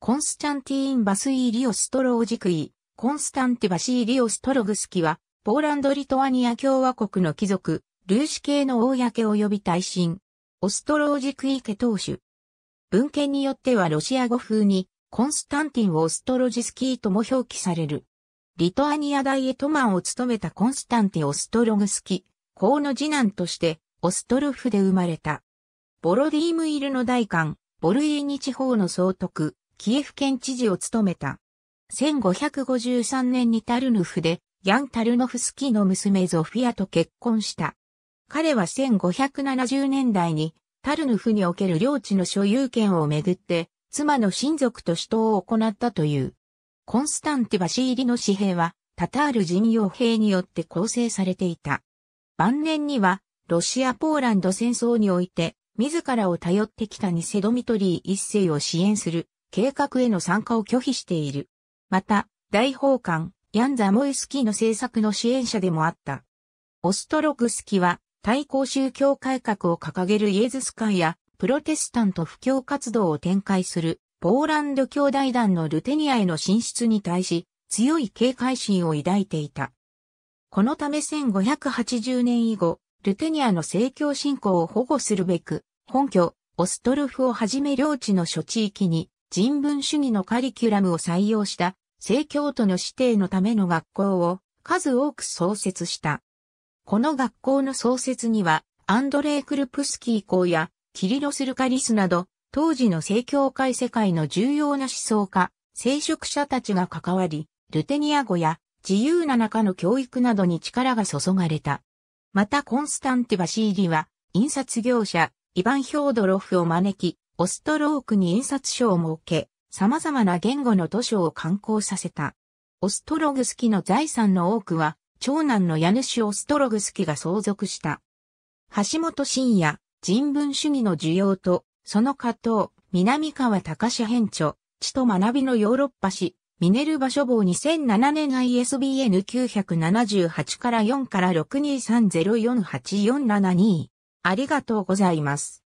コンスチャンティーン・バスイーリオストロージクイ、コンスタンティ・バシーリオストログスキは、ポーランド・リトアニア共和国の貴族、ルーシ系の公及び大臣、オストロージクイ家当主。文献によってはロシア語風に、コンスタンティン・オストロジスキーとも表記される。リトアニア大エトマンを務めたコンスタンティ・オストログスキ、公の次男として、オストロフで生まれた。ボロディームイルの大官、ボルイーニ地方の総督、キエフ県知事を務めた。1553年にタルヌフで、ヤン・タルノフスキの娘ゾフィアと結婚した。彼は1570年代に、タルヌフにおける領地の所有権をめぐって、妻の親族と死闘を行ったという。コンスタンティ・バシーリの私兵は、タタール人傭兵によって構成されていた。晩年には、ロシア・ポーランド戦争において、自らを頼ってきたニセドミトリー一世を支援する計画への参加を拒否している。また、大法官、ヤン・ザモイスキーの政策の支援者でもあった。オストログスキは、対抗宗教改革を掲げるイエズス会や、プロテスタント布教活動を展開する、ポーランド兄弟団のルテニアへの進出に対し、強い警戒心を抱いていた。このため1580年以後、ルテニアの政教信仰を保護するべく、本拠、オストルフをはじめ領地の諸地域に、人文主義のカリキュラムを採用した、正教徒の指定のための学校を数多く創設した。この学校の創設には、アンドレイ・クルプスキー公や、キリロス・ルカリスなど、当時の正教会世界の重要な思想家、聖職者たちが関わり、ルテニア語や自由な中の教育などに力が注がれた。またコンスタンティ・バシーリは、印刷業者、イヴァン・ヒョードロフを招き、オストロークに印刷所を設け、様々な言語の図書を刊行させた。オストログスキの財産の多くは、長男のヤヌシ・オストログスキが相続した。橋本真也、人文主義の需要と、その下等、南川隆編著、知と学びのヨーロッパ史、ミネルバ書房2007年 ISBN 978-4-6230484772。ありがとうございます。